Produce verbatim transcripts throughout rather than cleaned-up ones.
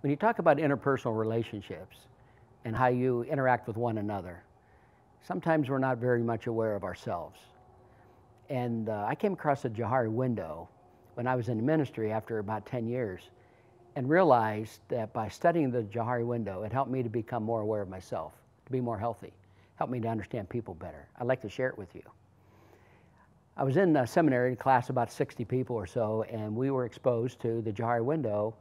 When you talk about interpersonal relationships and how you interact with one another, sometimes we're not very much aware of ourselves. And uh, I came across a Johari Window when I was in the ministry after about ten years and realized that by studying the Johari Window, it helped me to become more aware of myself, to be more healthy, helped me to understand people better. I'd like to share it with you. I was in a seminary class, about sixty people or so, and we were exposed to the Johari Window.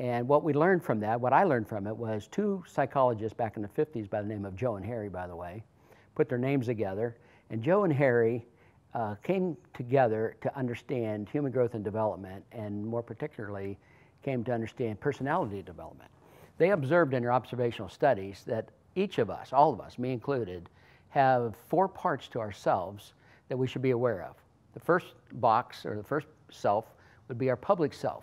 And what we learned from that, what I learned from it, was two psychologists back in the fifties by the name of Joe and Harry, by the way, put their names together. And Joe and Harry uh, came together to understand human growth and development, and more particularly came to understand personality development. They observed in their observational studies that each of us, all of us, me included, have four parts to ourselves that we should be aware of. The first box, or the first self, would be our public self.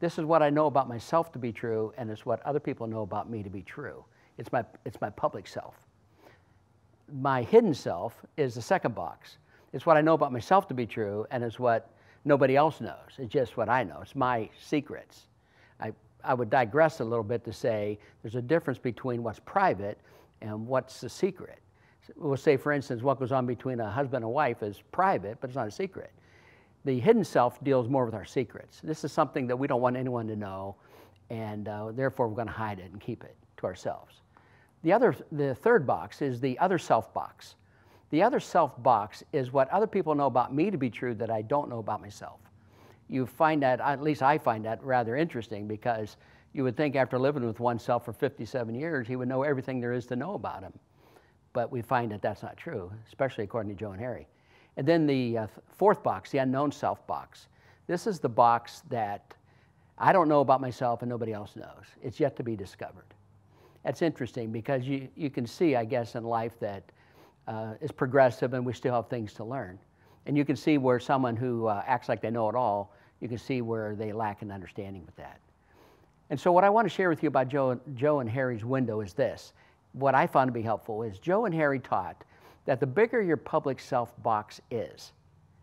This is what I know about myself to be true, and it's what other people know about me to be true. It's my, it's my public self. My hidden self is the second box. It's what I know about myself to be true, and it's what nobody else knows. It's just what I know. It's my secrets. I, I would digress a little bit to say there's a difference between what's private and what's the secret. So we'll say, for instance, what goes on between a husband and wife is private, but it's not a secret. The hidden self deals more with our secrets. This is something that we don't want anyone to know, and uh, therefore we're going to hide it and keep it to ourselves. The other, the third box is the other self box. The other self box is what other people know about me to be true that I don't know about myself. You find that, at least I find that rather interesting, because you would think after living with oneself for fifty-seven years, he would know everything there is to know about him. But we find that that's not true, especially according to Joe and Harry. And then the uh, fourth box, the unknown self box. This is the box that I don't know about myself and nobody else knows. It's yet to be discovered. That's interesting, because you, you can see, I guess, in life that uh, it's progressive and we still have things to learn. And you can see where someone who uh, acts like they know it all, you can see where they lack an understanding with that. And so what I want to share with you about Joe, Joe and Harry's window is this. What I found to be helpful is Joe and Harry taught that the bigger your public self box is,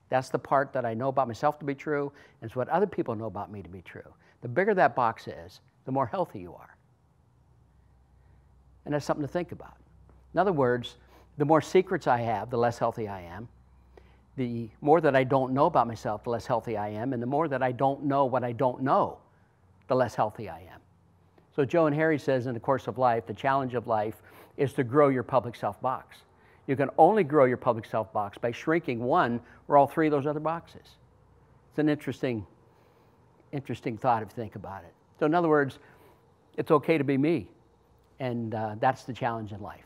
that's the part that I know about myself to be true, and it's what other people know about me to be true. The bigger that box is, the more healthy you are. And that's something to think about. In other words, the more secrets I have, the less healthy I am. The more that I don't know about myself, the less healthy I am. And the more that I don't know what I don't know, the less healthy I am. So Joe and Harry says in the course of life, the challenge of life is to grow your public self box. You can only grow your public self box by shrinking one or all three of those other boxes. It's an interesting, interesting thought if you think about it. So in other words, it's okay to be me, and uh, that's the challenge in life.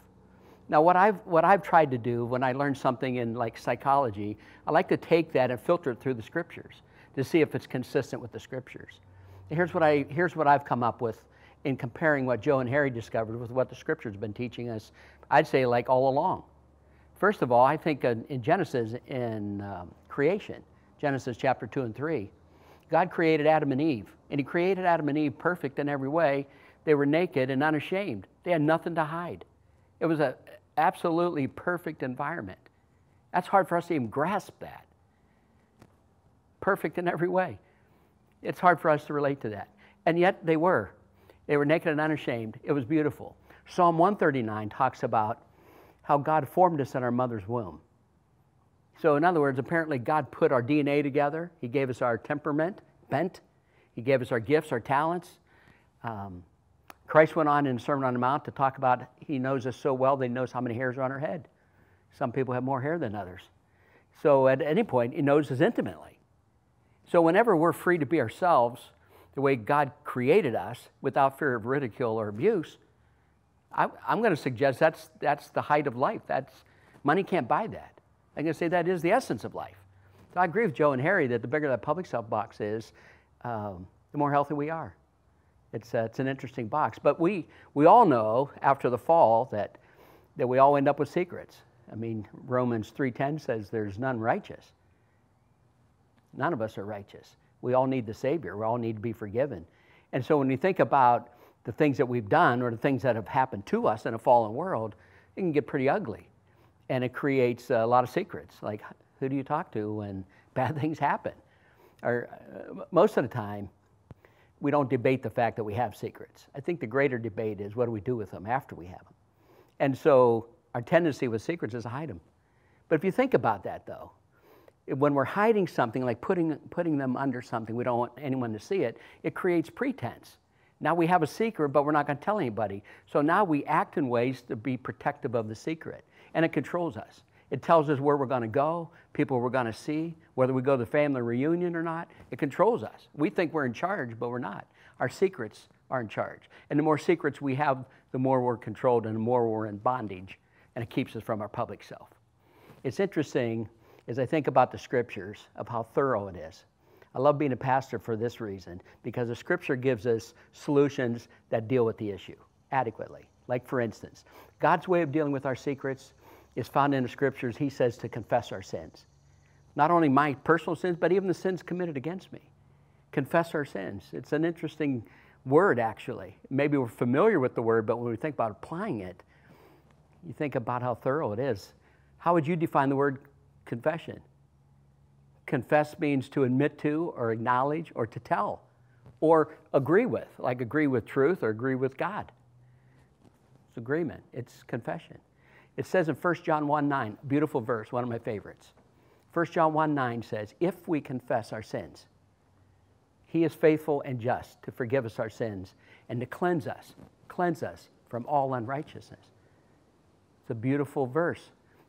Now, what I've, what I've tried to do when I learn something in like psychology, I like to take that and filter it through the Scriptures to see if it's consistent with the Scriptures. And here's what, I, here's what I've come up with in comparing what Joe and Harry discovered with what the Scriptures have been teaching us, I'd say like all along. First of all, I think in Genesis, in um, creation, Genesis chapter two and three, God created Adam and Eve, and He created Adam and Eve perfect in every way. They were naked and unashamed. They had nothing to hide. It was an absolutely perfect environment. That's hard for us to even grasp that. Perfect in every way. It's hard for us to relate to that. And yet they were. They were naked and unashamed. It was beautiful. Psalm one thirty-nine talks about how God formed us in our mother's womb. So in other words, apparently God put our D N A together. He gave us our temperament, bent. He gave us our gifts, our talents. Um, Christ went on in the Sermon on the Mount to talk about He knows us so well that He knows how many hairs are on our head. Some people have more hair than others. So at any point, He knows us intimately. So whenever we're free to be ourselves the way God created us without fear of ridicule or abuse, I, I'm going to suggest that's, that's the height of life. That's, money can't buy that. I'm going to say that is the essence of life. So I agree with Joe and Harry that the bigger that public self box is, um, the more healthy we are. It's, uh, it's an interesting box. But we, we all know after the fall that, that we all end up with secrets. I mean, Romans three ten says there's none righteous. None of us are righteous. We all need the Savior. We all need to be forgiven. And so when you think about the things that we've done or the things that have happened to us in a fallen world, it can get pretty ugly. And it creates a lot of secrets. Like, who do you talk to when bad things happen? Or uh, most of the time, we don't debate the fact that we have secrets. I think the greater debate is what do we do with them after we have them. And so our tendency with secrets is to hide them. But if you think about that, though, when we're hiding something, like putting, putting them under something, we don't want anyone to see it, it creates pretense. Now we have a secret, but we're not going to tell anybody. So now we act in ways to be protective of the secret, and it controls us. It tells us where we're going to go, people we're going to see, whether we go to the family reunion or not. It controls us. We think we're in charge, but we're not. Our secrets are in charge. And the more secrets we have, the more we're controlled and the more we're in bondage, and it keeps us from our public self. It's interesting as I think about the Scriptures of how thorough it is. I love being a pastor for this reason, because the Scripture gives us solutions that deal with the issue adequately. Like, for instance, God's way of dealing with our secrets is found in the Scriptures. He says to confess our sins. Not only my personal sins, but even the sins committed against me. Confess our sins. It's an interesting word, actually. Maybe we're familiar with the word, but when we think about applying it, you think about how thorough it is. How would you define the word confession? Confess means to admit to or acknowledge or to tell or agree with, like agree with truth or agree with God. It's agreement. It's confession. It says in First John one nine, beautiful verse, one of my favorites. First John one nine says, if we confess our sins, He is faithful and just to forgive us our sins and to cleanse us, cleanse us from all unrighteousness. It's a beautiful verse.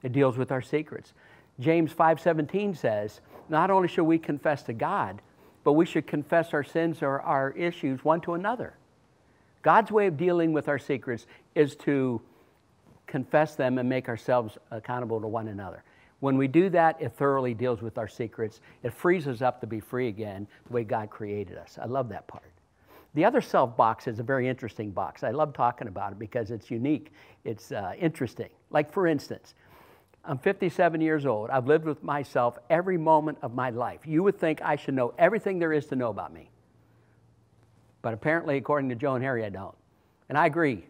It deals with our secrets. James five seventeen says, not only should we confess to God, but we should confess our sins or our issues one to another. God's way of dealing with our secrets is to confess them and make ourselves accountable to one another. When we do that, it thoroughly deals with our secrets. It frees us up to be free again, the way God created us. I love that part. The other self box is a very interesting box. I love talking about it because it's unique. It's uh, interesting. Like, for instance, I'm fifty-seven years old. I've lived with myself every moment of my life. You would think I should know everything there is to know about me. But apparently, according to Joe and Harry, I don't. And I agree.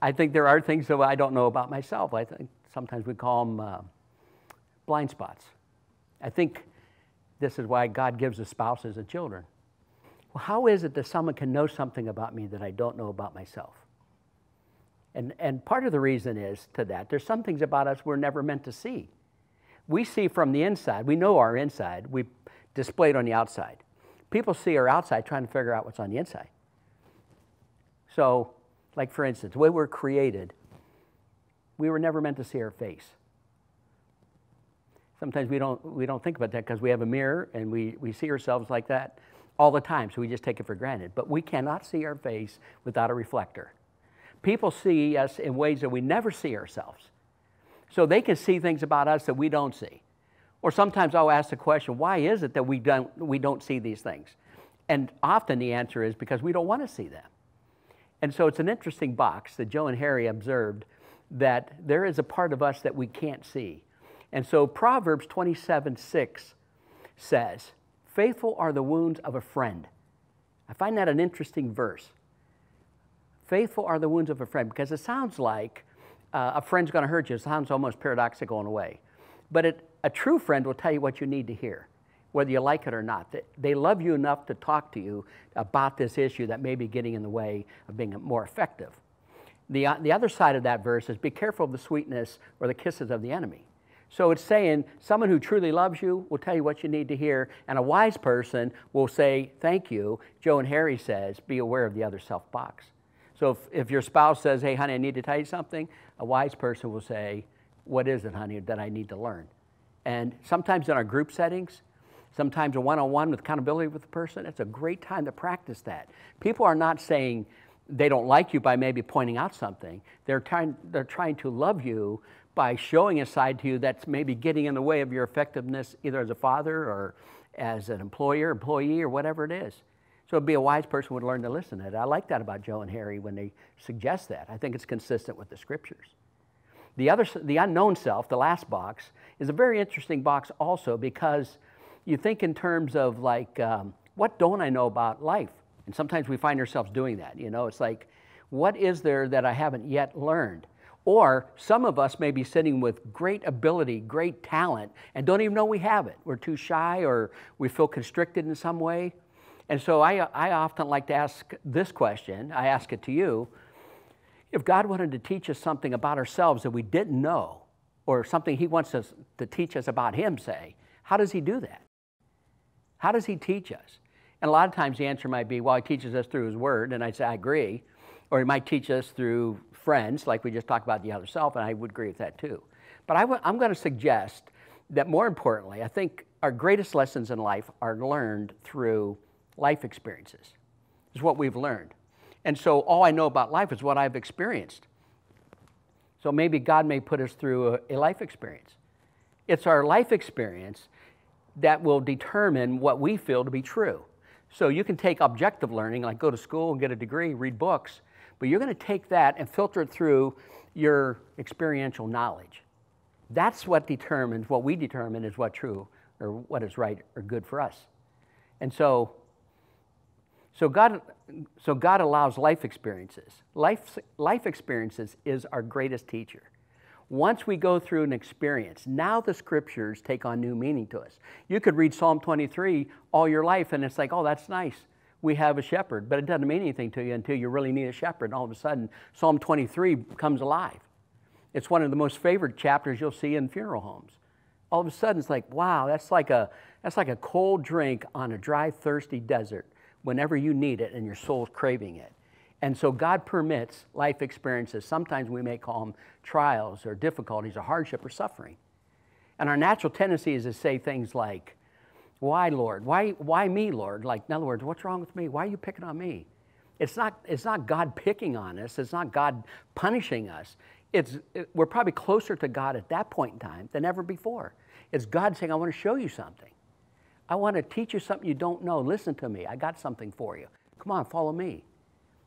I think there are things that I don't know about myself. I think sometimes we call them uh, blind spots. I think this is why God gives us spouses and children. Well, how is it that someone can know something about me that I don't know about myself? And, and part of the reason is to that, there's some things about us we're never meant to see. We see from the inside. We know our inside. We display it on the outside. People see our outside trying to figure out what's on the inside. So, like, for instance, the way we're created, we were never meant to see our face. Sometimes we don't, we don't think about that because we have a mirror and we, we see ourselves like that all the time, so we just take it for granted. But we cannot see our face without a reflector. People see us in ways that we never see ourselves. So they can see things about us that we don't see. Or sometimes I'll ask the question, why is it that we don't, we don't see these things? And often the answer is because we don't want to see them. And so it's an interesting box that Joe and Harry observed, that there is a part of us that we can't see. And so Proverbs twenty-seven six says, faithful are the wounds of a friend. I find that an interesting verse. Faithful are the wounds of a friend, because it sounds like uh, a friend's going to hurt you. It sounds almost paradoxical in a way. But it, a true friend will tell you what you need to hear, whether you like it or not. They, they love you enough to talk to you about this issue that may be getting in the way of being more effective. The, uh, the other side of that verse is, be careful of the sweetness or the kisses of the enemy. So it's saying someone who truly loves you will tell you what you need to hear, and a wise person will say, thank you. Joe and Harry says, be aware of the other self box. So if, if your spouse says, hey, honey, I need to tell you something, a wise person will say, what is it, honey, that I need to learn? And sometimes in our group settings, sometimes a one-on-one with accountability with the person, it's a great time to practice that. People are not saying they don't like you by maybe pointing out something. They're trying, they're trying to love you by showing a side to you that's maybe getting in the way of your effectiveness, either as a father or as an employer, employee, or whatever it is. So it'd be a wise person would learn to listen to it. I like that about Joe and Harry when they suggest that. I think it's consistent with the Scriptures. The other, the unknown self, the last box, is a very interesting box also, because you think in terms of, like, um, what don't I know about life? And sometimes we find ourselves doing that. You know, it's like, what is there that I haven't yet learned? Or some of us may be sitting with great ability, great talent, and don't even know we have it. We're too shy, or we feel constricted in some way. And so I, I often like to ask this question. I ask it to you. If God wanted to teach us something about ourselves that we didn't know, or something he wants us to teach us about him, say, how does he do that? How does he teach us? And a lot of times the answer might be, well, he teaches us through his word, and I'd say, I agree. Or he might teach us through friends, like we just talked about the other self, and I would agree with that too. But I w I'm going to suggest that more importantly, I think our greatest lessons in life are learned through life experiences, is what we've learned. And so all I know about life is what I've experienced. So maybe God may put us through a, a life experience. It's our life experience that will determine what we feel to be true. So you can take objective learning, like go to school and get a degree, read books, but you're going to take that and filter it through your experiential knowledge. That's what determines, what we determine is what true or what is right or good for us. And so, so God, so God allows life experiences. Life, life experiences is our greatest teacher. Once we go through an experience, now the scriptures take on new meaning to us. You could read Psalm twenty-three all your life and it's like, oh, that's nice. We have a shepherd, but it doesn't mean anything to you until you really need a shepherd. And all of a sudden, Psalm twenty-three comes alive. It's one of the most favorite chapters you'll see in funeral homes. All of a sudden, it's like, wow, that's like a, that's like a cold drink on a dry, thirsty desert whenever you need it and your soul's craving it. And so God permits life experiences. Sometimes we may call them trials or difficulties or hardship or suffering. And our natural tendency is to say things like, why, Lord? Why, why me, Lord? Like, in other words, what's wrong with me? Why are you picking on me? It's not, it's not God picking on us. It's not God punishing us. It's, it, we're probably closer to God at that point in time than ever before. It's God saying, I want to show you something. I want to teach you something you don't know. Listen to me. I got something for you. Come on, follow me.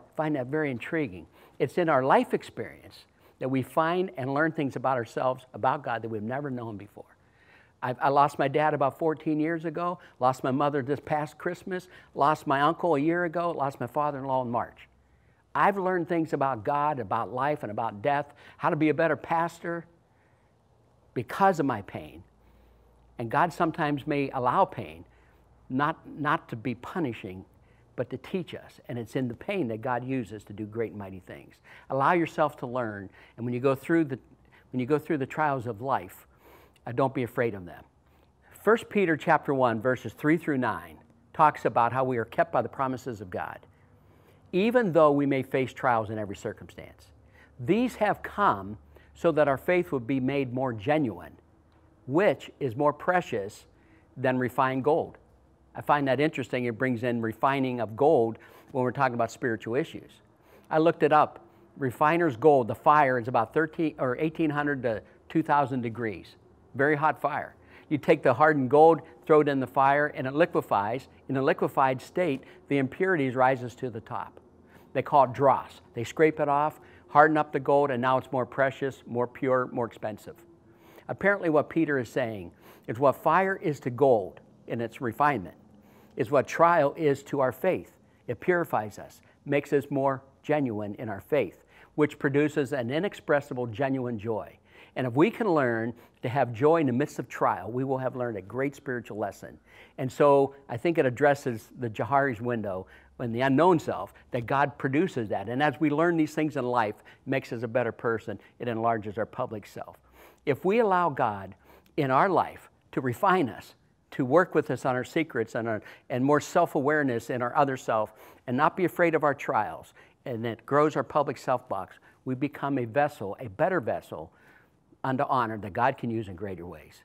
I find that very intriguing. It's in our life experience that we find and learn things about ourselves, about God, that we've never known before. I, I lost my dad about fourteen years ago, lost my mother this past Christmas, lost my uncle a year ago, lost my father-in-law in March. I've learned things about God, about life, and about death, how to be a better pastor because of my pain. And God sometimes may allow pain, not, not to be punishing, but to teach us. And it's in the pain that God uses to do great and mighty things. Allow yourself to learn. And when you go through the, when you go through the trials of life, uh, don't be afraid of them. First Peter chapter one, verses three through nine, talks about how we are kept by the promises of God, even though we may face trials in every circumstance. These have come so that our faith would be made more genuine, which is more precious than refined gold. I find that interesting. It brings in refining of gold when we're talking about spiritual issues. I looked it up. Refiner's gold, the fire is about thirteen or eighteen hundred to two thousand degrees. Very hot fire. You take the hardened gold, throw it in the fire, and it liquefies. In a liquefied state, the impurities rises to the top. They call it dross. They scrape it off, harden up the gold, and now it's more precious, more pure, more expensive. Apparently what Peter is saying is what fire is to gold in its refinement is what trial is to our faith. It purifies us, makes us more genuine in our faith, which produces an inexpressible, genuine joy. And if we can learn to have joy in the midst of trial, we will have learned a great spiritual lesson. And so I think it addresses the Johari's window and the unknown self, that God produces that. And as we learn these things in life, it makes us a better person. It enlarges our public self. If we allow God in our life to refine us, to work with us on our secrets and, our, and more self-awareness in our other self, and not be afraid of our trials, and it grows our public self box, we become a vessel, a better vessel unto honor that God can use in greater ways.